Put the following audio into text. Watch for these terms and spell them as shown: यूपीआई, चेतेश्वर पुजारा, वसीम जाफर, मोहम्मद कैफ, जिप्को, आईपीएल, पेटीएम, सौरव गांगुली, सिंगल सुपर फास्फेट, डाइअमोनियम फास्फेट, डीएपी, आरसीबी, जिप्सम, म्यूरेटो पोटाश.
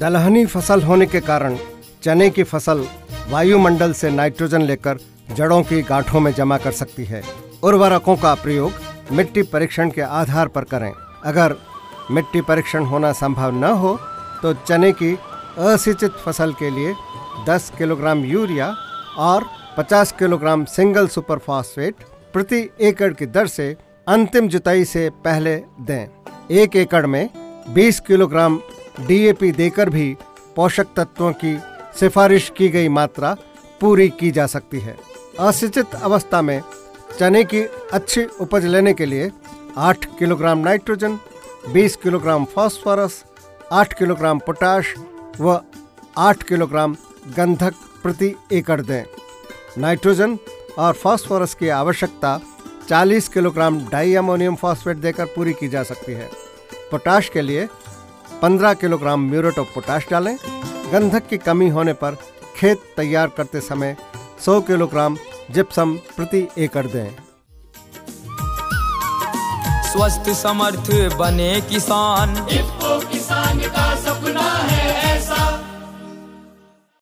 दलहनी फसल होने के कारण चने की फसल वायुमंडल से नाइट्रोजन लेकर जड़ों की गांठों में जमा कर सकती है। उर्वरकों का प्रयोग मिट्टी परीक्षण के आधार पर करें। अगर मिट्टी परीक्षण होना संभव न हो तो चने की असिंचित फसल के लिए 10 किलोग्राम यूरिया और 50 किलोग्राम सिंगल सुपर फास्फेट प्रति एकड़ की दर से अंतिम जुताई से पहले दें। एक एकड़ में 20 किलोग्राम डीएपी देकर भी पोषक तत्वों की सिफारिश की गई मात्रा पूरी की जा सकती है। असिंचित अवस्था में चने की अच्छी उपज लेने के लिए 8 kilogram nitrogen, 20 kilogram phosphorus, 8 kilogram potash व 8 किलोग्राम गंधक प्रति एकड़ दें। नाइट्रोजन और फास्फोरस की आवश्यकता 40 किलोग्राम डाइअमोनियम फास्फेट देकर पूरी की जा सकती है। पोटाश के लिए 15 किलोग्राम म्यूरेटो पोटाश डालें। गंधक की कमी होने पर खेत तैयार करते समय 100 किलोग्राम जिप्सम प्रति एकड़ दें। स्वस्थ समर्थ बने किसान, जिप्को किसान का सपना है।